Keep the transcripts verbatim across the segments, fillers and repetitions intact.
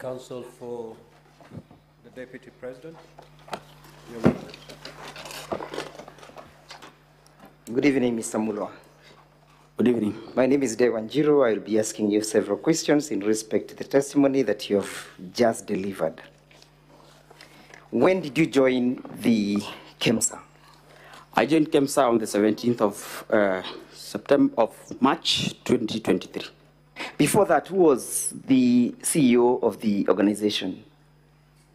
Counsel for the Deputy President. Good evening, Mister Mulwa. Good evening. My name is Ndegwa Njiru. I will be asking you several questions in respect to the testimony that you have just delivered. When did you join the KEMSA? I joined KEMSA on the seventeenth of uh, September of March twenty twenty-three. Before that, who was the C E O of the organization?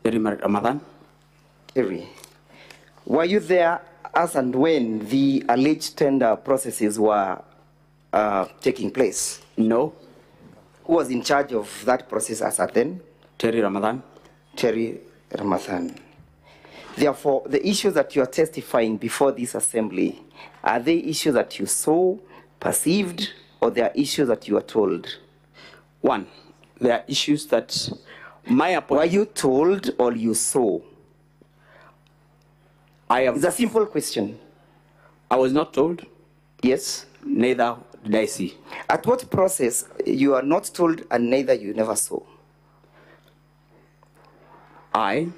Terry Ramadan. Terry. Were you there as and when the alleged tender processes were uh, taking place? No. Who was in charge of that process as at then? Terry Ramadan. Terry Ramathani. Therefore, the issues that you are testifying before this assembly, are they issues that you saw, perceived, or they are issues that you are told? One, there are issues that my appointment... Were you told or you saw? I have... It's a simple question. I was not told. Yes. Neither did I see. At what process you are not told and neither you never saw? I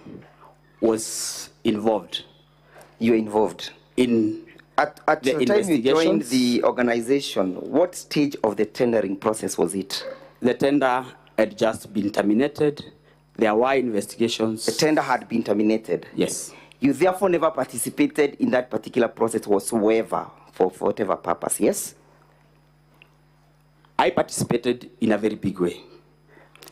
was involved. You were involved? In At, at the, the time you joined the organization, what stage of the tendering process was it? The tender had just been terminated. There were investigations. The tender had been terminated? Yes. You therefore never participated in that particular process whatsoever, for, for whatever purpose, yes? I participated in a very big way.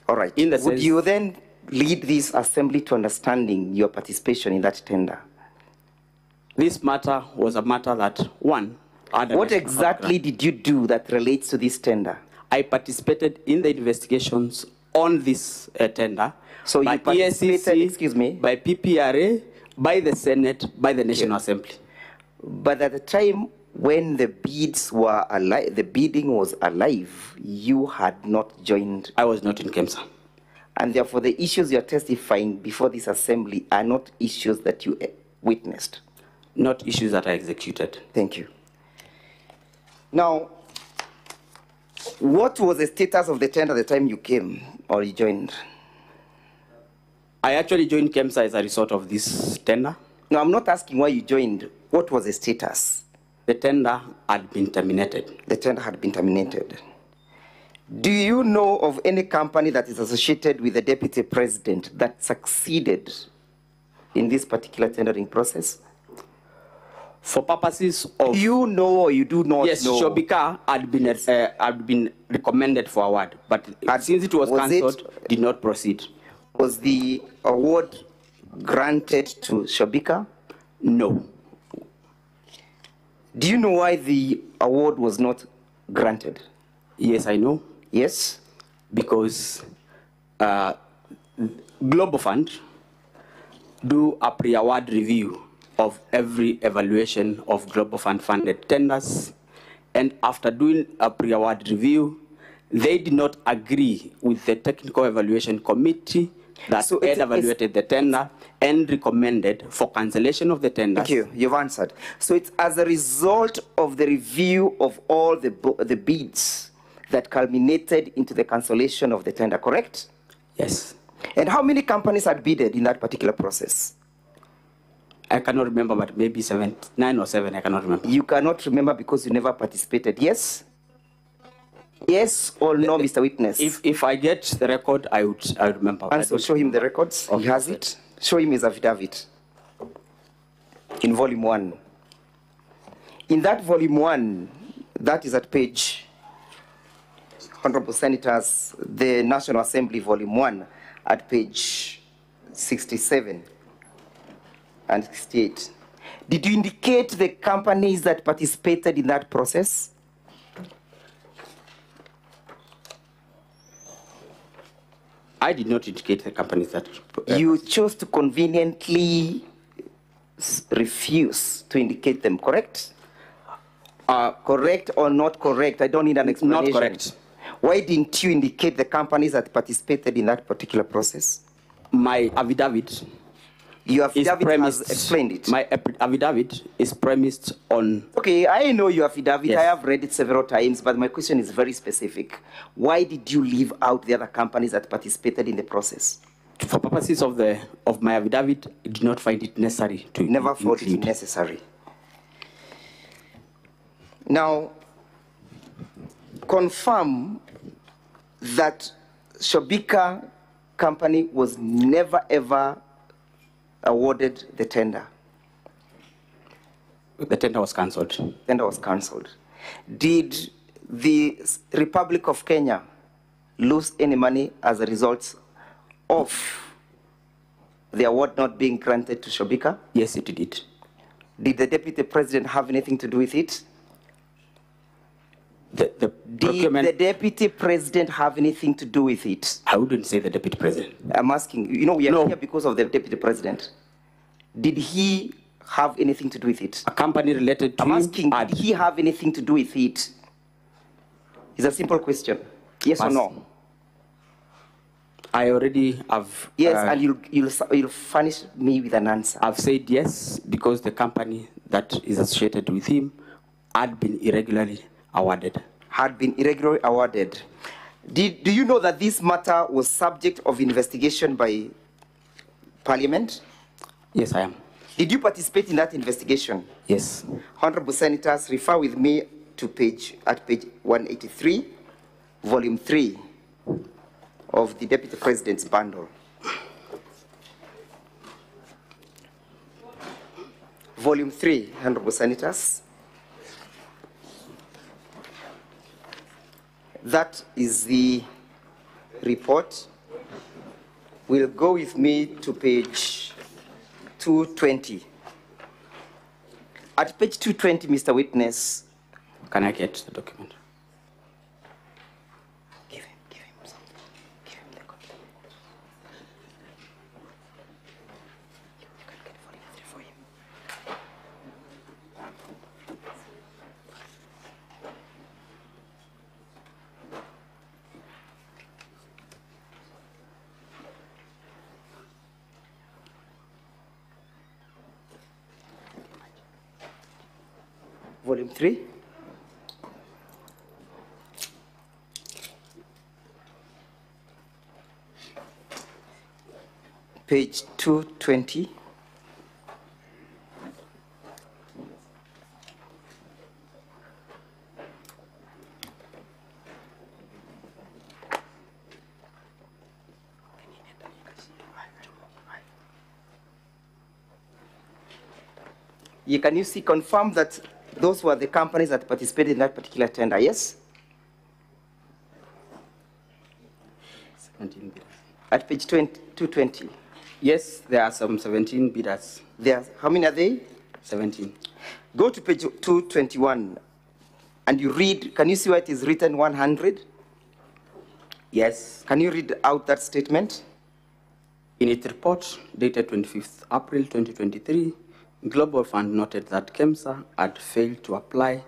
All right. In the Would sense you then... lead this assembly to understanding your participation in that tender? This matter was a matter that, one... What exactly did you do that relates to this tender? I participated in the investigations on this uh, tender. So you participated, E A C C, excuse me? By P P R A, by the Senate, by the National okay. Assembly. But at the time when the bids were alive, the bidding was alive, you had not joined... I was not in KEMSA. And therefore, the issues you are testifying before this assembly are not issues that you witnessed. Not issues that are executed. Thank you. Now, what was the status of the tender at the time you came or you joined? I actually joined KEMSA as a result of this tender. No, I'm not asking why you joined. What was the status? The tender had been terminated. The tender had been terminated. Do you know of any company that is associated with the Deputy President that succeeded in this particular tendering process? For purposes of... You know or you do not yes, know? Yes, Shobika had been, uh, had been recommended for award, but had, since it was, was cancelled, did not proceed. Was the award granted to Shobika? No. Do you know why the award was not granted? Yes, I know. Yes, because uh, Global Fund do a pre-award review of every evaluation of Global Fund funded tenders, and after doing a pre-award review, they did not agree with the Technical Evaluation Committee that so had evaluated the tender and recommended for cancellation of the tender. Thank you. You've answered. So it's as a result of the review of all the, the bids that culminated into the cancellation of the tender, correct? Yes. And how many companies had bidded in that particular process? I cannot remember, but maybe seven, nine or seven, I cannot remember. You cannot remember because you never participated, yes? Yes or no, Mister Witness? If, if I get the record, I would, I would remember. And so show him the records. He has it. Show him his affidavit in volume one. In that volume one, that is at page... Honorable Senators, the National Assembly, Volume one, at page sixty-seven and sixty-eight. Did you indicate the companies that participated in that process? I did not indicate the companies that... Uh, you chose to conveniently refuse to indicate them, correct? Uh, correct or not correct? I don't need an explanation. Not correct. Why didn't you indicate the companies that participated in that particular process? My affidavit Your affidavit has explained it. My affidavit is premised on... Okay, I know your affidavit. Yes. I have read it several times, but my question is very specific. Why did you leave out the other companies that participated in the process? For purposes of, the, of my affidavit, I did not find it necessary to... Never found it necessary. Now, confirm that Shobika company was never, ever... awarded the tender. The tender was cancelled. Tender was cancelled. Did the Republic of Kenya lose any money as a result of the award not being granted to Shobika? Yes, it did. Did the Deputy President have anything to do with it? The, the Did the Deputy President have anything to do with it? I wouldn't say the Deputy President. I'm asking. You know, we are no. here because of the Deputy President. Did he have anything to do with it? A company related to... I'm asking, ad. did he have anything to do with it? It's a simple question. Yes Mas or no? I already have... Yes, uh, and you'll, you'll, you'll furnish me with an answer. I've said yes, because the company that is associated with him had been irregularly... awarded. Had been irregularly awarded. Did, do you know that this matter was subject of investigation by Parliament? Yes, I am. Did you participate in that investigation? Yes. Honorable Senators, refer with me to page, at page one eighty-three, volume three of the Deputy President's bundle. Volume three, Honorable Senators. That is the report. We'll go with me to page two twenty. At page two twenty, Mister Witness. Can I get the document? Give him, give him something. Give him the copy. You can get forty-three for him. Volume three. Page two twenty. You can you see confirm that those were the companies that participated in that particular tender, yes? seventeen bidders. At page two twenty? Yes, there are some seventeen bidders. There are, how many are they? seventeen. Go to page two twenty-one and you read, can you see where it is written one hundred? Yes. Can you read out that statement? In its report dated twenty-fifth April twenty twenty-three, Global Fund noted that KEMSA had failed to apply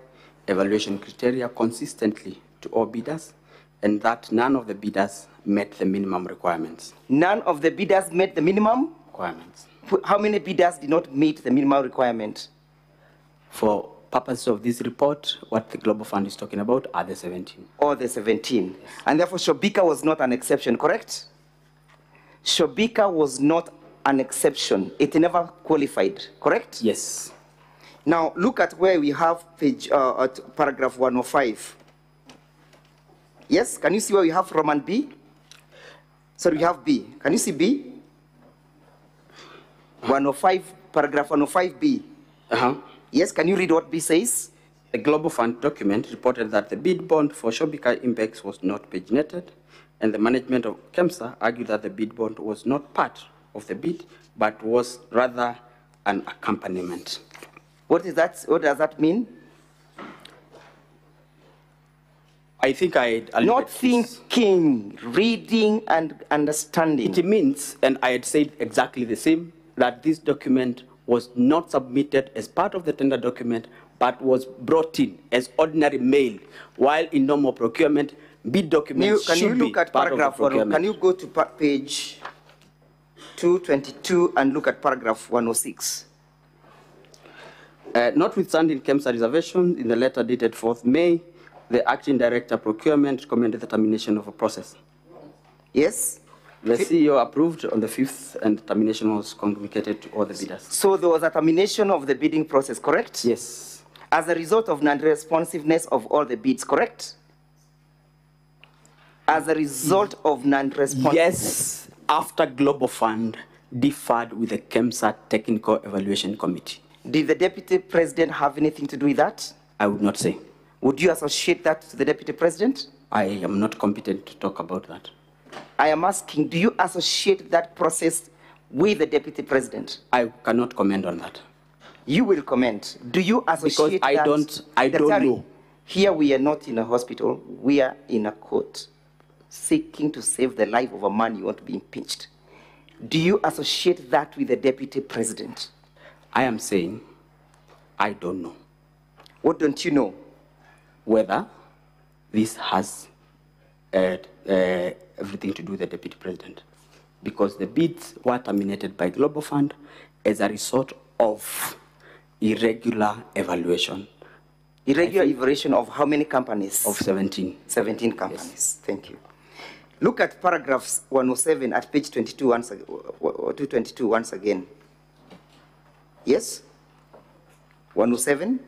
evaluation criteria consistently to all bidders and that none of the bidders met the minimum requirements. None of the bidders met the minimum? Requirements. How many bidders did not meet the minimum requirement? For purposes of this report, what the Global Fund is talking about are the seventeen. All the seventeen. Yes. And therefore, Shobika was not an exception, correct? Shobika was not an exception. It never qualified, correct? Yes. Now look at where we have page uh, at paragraph one oh five. Yes, can you see where we have Roman B? Sorry, we have B. Can you see B? one oh five, paragraph one oh five B. Uh-huh. Yes, can you read what B says? The Global Fund document reported that the bid bond for Shobika Impex was not paginated, and the management of KEMSA argued that the bid bond was not part of the bid, but was rather an accompaniment. What is that? What does that mean? I think I... Not thinking, this. reading and understanding. It means, and I had said exactly the same, that this document was not submitted as part of the tender document, but was brought in as ordinary mail, while in normal procurement, bid documents you, can should you look be at part paragraph of the procurement. Can you go to page... two twenty-two and look at paragraph one oh six. Uh, notwithstanding KEMSA reservation, in the letter dated fourth May, the acting director procurement recommended the termination of a process. Yes? The C E O approved on the fifth, and termination was communicated to all the bidders. So there was a termination of the bidding process, correct? Yes. As a result of non-responsiveness of all the bids, correct? As a result of non-responsiveness? Yes, after Global Fund differed with the KEMSA Technical Evaluation Committee. Did the Deputy President have anything to do with that? I would not say. Would you associate that to the Deputy President? I am not competent to talk about that. I am asking, do you associate that process with the Deputy President? I cannot comment on that. You will comment. Do you associate that? Because I don't, I don't know. Here we are not in a hospital. We are in a court seeking to save the life of a man you want to be impeached. Do you associate that with the Deputy President? I am saying, I don't know. What don't you know? Whether this has uh, uh, everything to do with the Deputy President. Because the bids were terminated by Global Fund as a result of irregular evaluation. Irregular evaluation of how many companies? Of seventeen. seventeen companies. Yes. Thank you. Look at paragraphs one oh seven at page twenty-two once, or two twenty-two once again. Yes? one oh seven?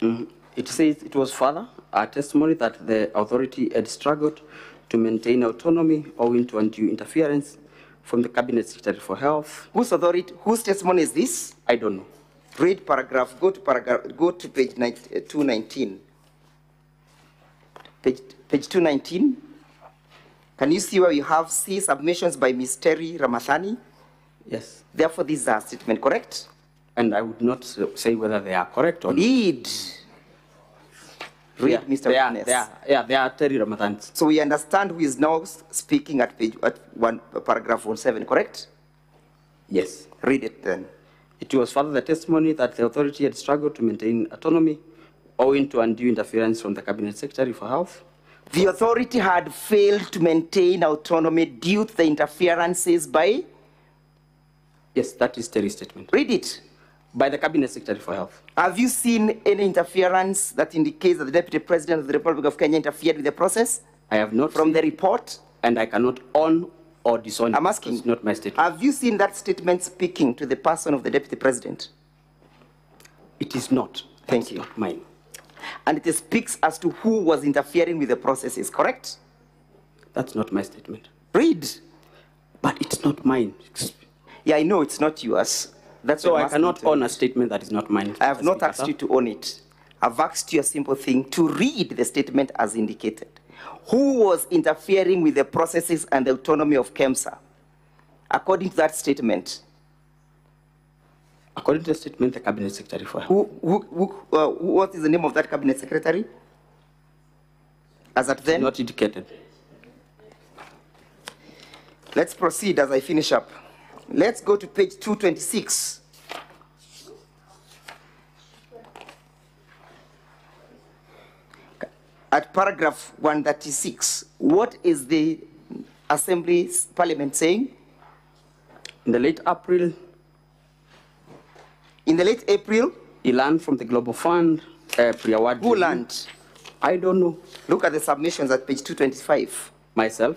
Mm-hmm. It says it was further a testimony that the authority had struggled to maintain autonomy owing to undue interference from the Cabinet Secretary for Health. Whose authority, whose testimony is this? I don't know. Read paragraph, go to, paragraph, go to page two nineteen. Page, page two nineteen. Can you see where you have C submissions by Miz Terry Ramathani? Yes. Therefore, this is a statement, correct? And I would not say whether they are correct or not. Read. Read, yeah, Mister They are, they are, yeah, they are Terry Ramadan. So we understand who is now speaking at page at one paragraph one seven, correct? Yes. Read it then. It was further the testimony that the authority had struggled to maintain autonomy owing to undue interference from the Cabinet Secretary for Health. The authority had failed to maintain autonomy due to the interferences by? Yes, that is Terry's statement. Read it. By the Cabinet Secretary for Health. Have you seen any interference that indicates that the Deputy President of the Republic of Kenya interfered with the process? I have not. From the report? And I cannot on or disown. I'm asking. It's not my statement. Have you seen that statement speaking to the person of the Deputy President? It is not. Thank you. It's not mine. And it speaks as to who was interfering with the processes, correct? That's not my statement. Read. But it's not mine. Yeah, I know it's not yours. That's so I cannot own a statement that is not mine. I have not asked you to own it. I've asked you a simple thing, to read the statement as indicated. Who was interfering with the processes and the autonomy of KEMSA? According to that statement. According to the statement, the Cabinet Secretary for Health. Who, who, who, uh, what is the name of that Cabinet Secretary? As at then? Not indicated. Let's proceed as I finish up. Let's go to page two twenty-six. At paragraph one thirty-six, what is the Assembly's Parliament saying? In the late April. In the late April? He learned from the Global Fund. Uh, pre-award. Who learned? I don't know. Look at the submissions at page two twenty-five. Myself.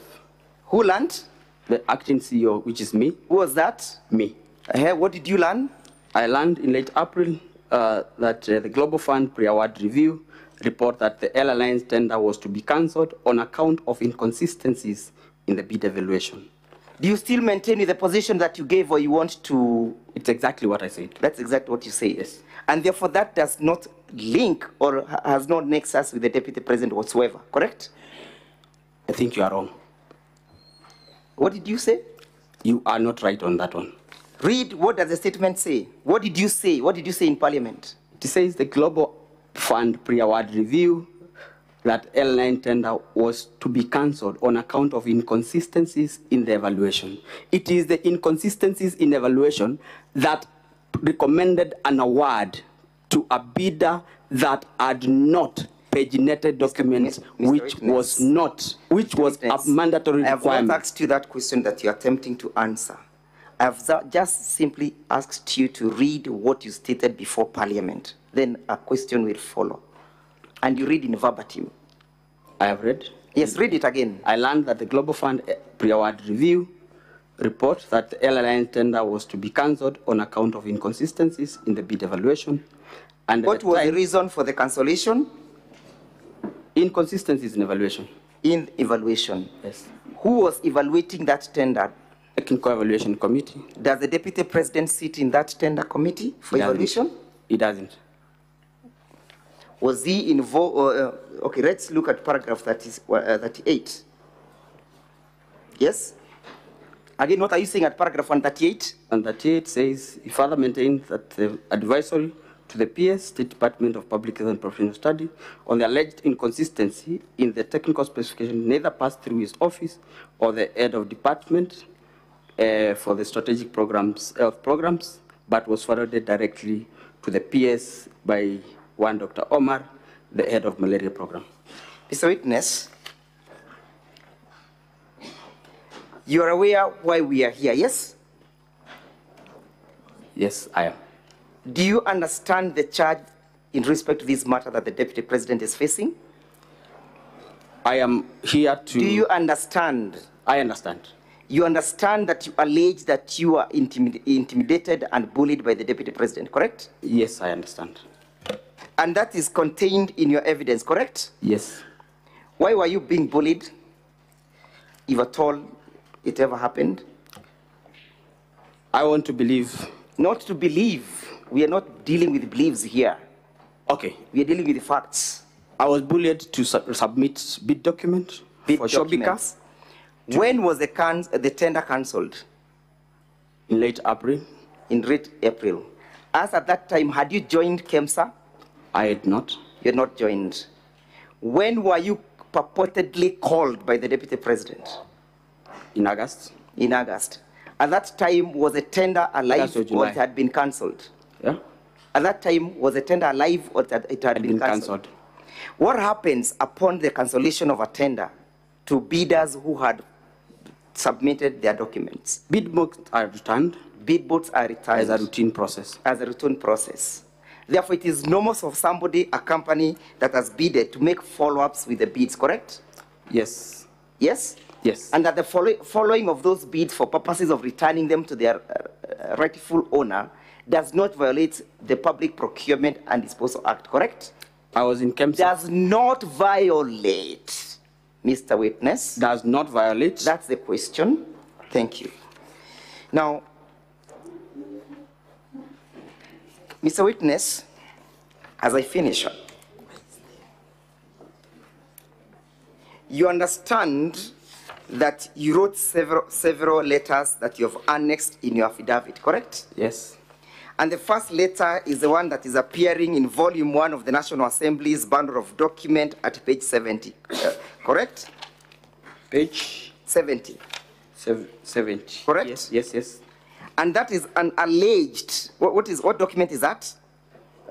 Who learned? The acting C E O, which is me. Who was that? Me. Uh, what did you learn? I learned in late April uh, that uh, the Global Fund pre-award review report that the L L I Ns tender was to be cancelled on account of inconsistencies in the bid evaluation. Do you still maintain the position that you gave, or you want to? It's exactly what I said. That's exactly what you say. Yes. And therefore, that does not link or has no nexus with the Deputy President whatsoever. Correct? I think you are wrong. What did you say? You are not right on that one. Read, what does the statement say? What did you say? What did you say in Parliament? It says the Global Fund pre-award review that L nine tender was to be cancelled on account of inconsistencies in the evaluation. It is the inconsistencies in evaluation that recommended an award to a bidder that had not paginated documents, Mister which Mister was not, which Mister was Witness. a mandatory requirement. I have not asked you that question that you are attempting to answer. I've just simply asked you to read what you stated before Parliament. Then a question will follow. And you read in verbatim. I have read. Yes, read it again. I learned that the Global Fund pre-award review report that the L L I N tender was to be cancelled on account of inconsistencies in the bid evaluation. And what was the reason for the cancellation? Inconsistencies in evaluation. In evaluation. Yes. Who was evaluating that tender? Technical Evaluation Committee. Does the Deputy President sit in that tender committee for evaluation? He doesn't. Was he involved? Uh, okay, let's look at paragraph thirty-eight. Yes? Again, what are you saying at paragraph one thirty-eight? one thirty-eight says, he further maintains that the advisory to the P S, State Department of Public Health and Professional Study, on the alleged inconsistency in the technical specification neither passed through his office or the head of department uh, for the strategic programs, health programs, but was forwarded directly to the P S by one Doctor Omar, the head of malaria program. Mister Witness, you are aware why we are here, yes? Yes, I am. Do you understand the charge in respect to this matter that the Deputy President is facing? I am here to... Do you understand? I understand. You understand that you allege that you are intimid intimidated and bullied by the Deputy President, correct? Yes, I understand. And that is contained in your evidence, correct? Yes. Why were you being bullied, if at all it ever happened? I want to believe. Not to believe. We are not dealing with beliefs here. Okay. We are dealing with the facts. I was bullied to su submit bid document bid for Shobika. When was the, can the tender cancelled? In late April. In late April. As at that time, had you joined KEMSA? I had not. You had not joined. When were you purportedly called by the Deputy President? In August. In August. At that time, was a tender alive or it had been cancelled? Yeah. At that time, was a tender alive or it had, it had, had been cancelled? What happens upon the cancellation of a tender to bidders who had submitted their documents? Bid books are returned. Bid books are returned. As a routine process. As a routine process. Therefore, it is normal for somebody, a company that has bidded, to make follow-ups with the bids, correct? Yes. Yes? Yes. And that the follow following of those bids for purposes of returning them to their uh, rightful owner does not violate the Public Procurement and Disposal Act, correct? I was in KEMSA. Does not violate, Mister Witness. Does not violate. That's the question. Thank you. Now, Mister Witness, as I finish up, you understand that you wrote several, several letters that you have annexed in your affidavit, correct? Yes. And the first letter is the one that is appearing in volume one of the National Assembly's bundle of document at page seventy, uh, correct? Page? seventy. Sev seventy. Correct? Yes, yes, yes. And that is an alleged, what, what, is, what document is that?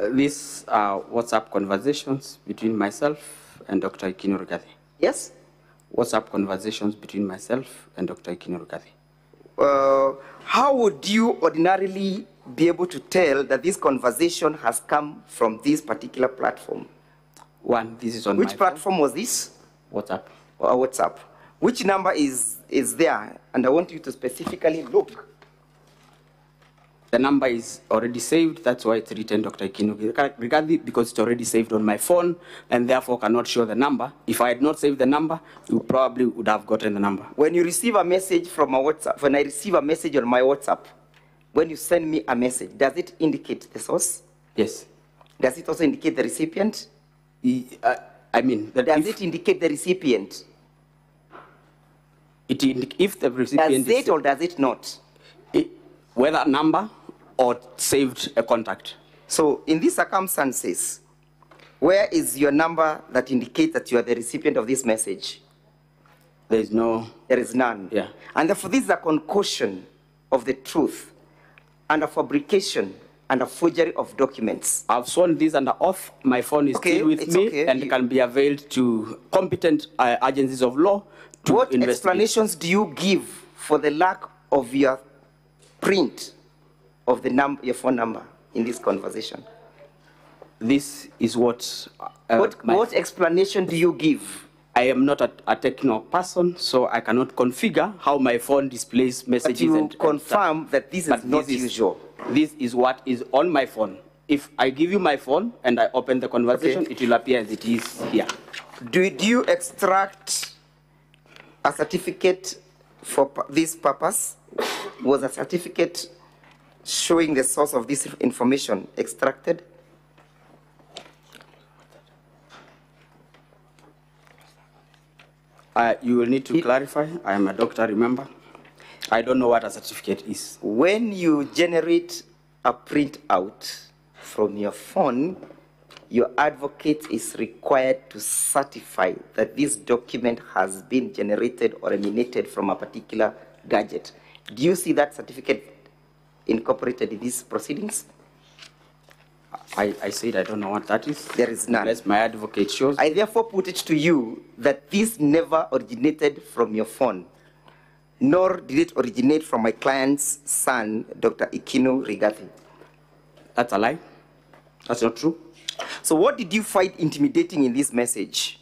Uh, These are uh, WhatsApp conversations between myself and Doctor Ikino Rigati. Yes? WhatsApp conversations between myself and Doctor Ikino Rigati. Uh, how would you ordinarily be able to tell that this conversation has come from this particular platform? One, this is on Which my platform phone. was this? WhatsApp. Or WhatsApp. Which number is, is there? And I want you to specifically look. The number is already saved, that's why it's written Doctor Ikino Rigati, because it's already saved on my phone and therefore cannot show the number. If I had not saved the number, you probably would have gotten the number. When you receive a message from a WhatsApp, when I receive a message on my WhatsApp, when you send me a message, does it indicate the source? Yes. Does it also indicate the recipient? I, I mean... That does it indicate the recipient? It indi if the recipient... Does it or does it not? It, whether a number... or saved a contact. So in these circumstances, where is your number that indicates that you are the recipient of this message? There is no... There is none. Yeah. And therefore this is a concussion of the truth and a fabrication and a forgery of documents. I've sworn this under oath. My phone is okay, still with me okay. and you... can be availed to competent uh, agencies of law to investigate. What explanations do you give for the lack of your print of the num your phone number in this conversation? This is what... Uh, what, what explanation do you give? I am not a, a techno person, so I cannot configure how my phone displays messages. But you and, confirm and that this is but not this usual. Is, this is what is on my phone. If I give you my phone and I open the conversation, okay, it will appear as it is here. Do, do you extract a certificate for this purpose? Was a certificate showing the source of this information extracted? Uh, you will need to clarify. I am a doctor, remember? I don't know what a certificate is. When you generate a printout from your phone, your advocate is required to certify that this document has been generated or emanated from a particular gadget. Do you see that certificate incorporated in these proceedings? I, I said I don't know what that is. There is none. Unless my advocate shows. I therefore put it to you that this never originated from your phone, nor did it originate from my client's son, Doctor Ikino Rigati. That's a lie. That's not true. So what did you find intimidating in this message?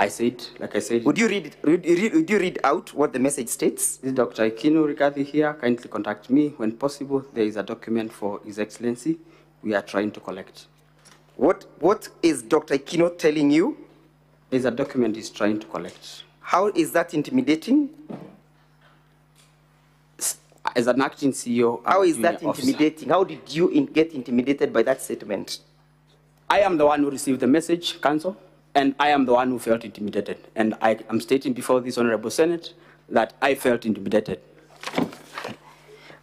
I said, like I said... Would you read, would you, would you read out what the message states? This is Doctor Ikino Rigati here. Kindly contact me when possible. There is a document for His Excellency we are trying to collect. What, what is Doctor Ikino telling you? There is a document he's trying to collect. How is that intimidating? As an acting C E O... How is that intimidating? Officer. How did you in, get intimidated by that statement? I am the one who received the message, counsel. And I am the one who felt intimidated. And I am stating before this Honorable Senate that I felt intimidated.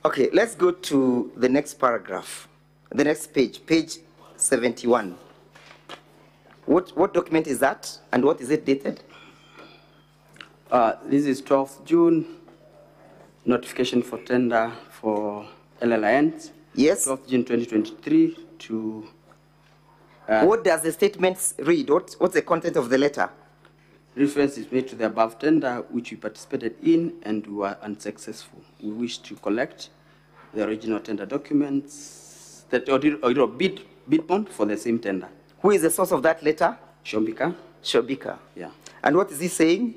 Okay, let's go to the next paragraph, the next page, page seventy-one. What, what document is that, and what is it dated? Uh, this is twelfth June, notification for tender for L L I Ns. Yes. twelfth June twenty twenty-three to... Uh, what does the statement read? What, what's the content of the letter? Reference is made to the above tender, which we participated in and were unsuccessful. We wish to collect the original tender documents, the original bid, bid bond for the same tender. Who is the source of that letter? Shobika. Shobika. Yeah. And what is he saying?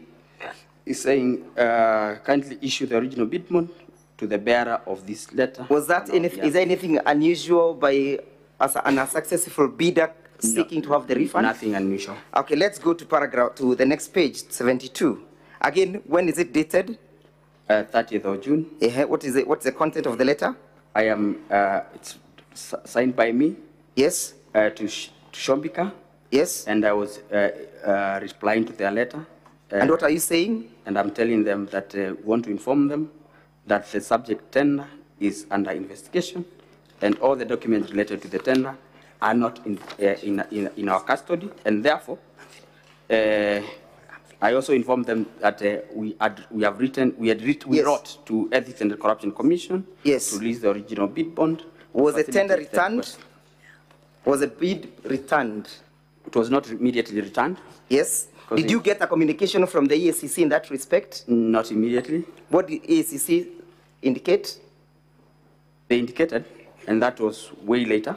He's saying, uh, kindly issue the original bid bond to the bearer of this letter. Was that anything? Is there anything unusual by... As a, an unsuccessful bidder seeking no, to have the refund? Nothing unusual. Okay, let's go to paragraph to the next page, seventy-two. Again, when is it dated? Uh, thirtieth of June. Uh, what is it? What's the content of the letter? I am. Uh, it's signed by me. Yes. Uh, to, Sh to Shobika. Yes. And I was uh, uh, replying to their letter. Uh, and what are you saying? And I'm telling them that I uh, want to inform them that the subject tender is under investigation, and all the documents related to the tender are not in, uh, in, in, in our custody, and therefore, uh, I also informed them that uh, we, had, we have written, we had writ, we yes. wrote to Ethics and Corruption Commission yes. to release the original bid bond. Was the tender returned? Request. Was the bid returned? It was not immediately returned. Yes. Did you get a communication from the E A C C in that respect? Not immediately. What did E A C C indicate? They indicated. And that was way later.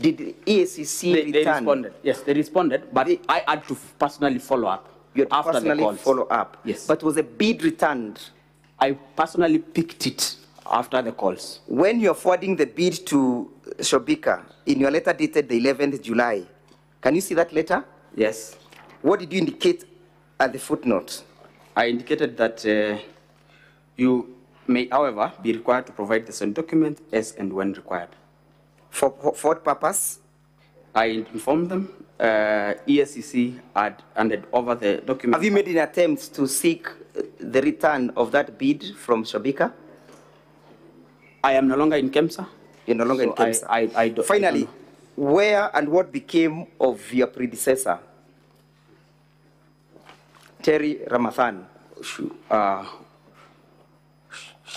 Did the E A C C they, return? They responded. Yes, they responded, but they, I had to personally follow up. You had to after personally the calls. follow up? Yes. But was a bid returned? I personally picked it after the calls. When you're forwarding the bid to Shobika, in your letter dated the eleventh of July, can you see that letter? Yes. What did you indicate at the footnote? I indicated that uh, you... may, however, be required to provide the same document as and when required. For, for what purpose? I informed them. Uh, E A C C had handed over the document. Have you made an attempt to seek the return of that bid from Shobika? I am no longer in KEMSA. You're no longer so in KEMSA. I, I, I do, Finally, I where and what became of your predecessor, Terry Ramathani? Uh,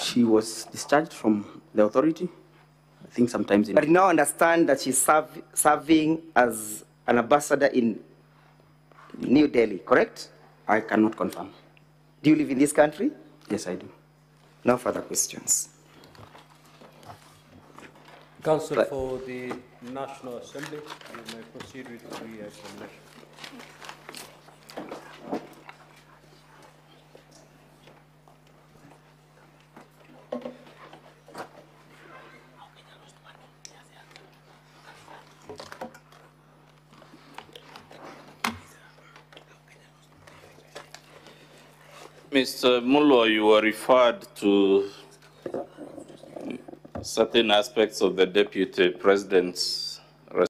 She was discharged from the authority, I think sometimes. In but you now understand that she's serve, serving as an ambassador in New Delhi, correct? I cannot confirm. Do you live in this country? Yes, I do. No further questions. Counsel but, for the National Assembly, you may proceed with the re-examination. Mister Mulwa, you were referred to certain aspects of the Deputy President's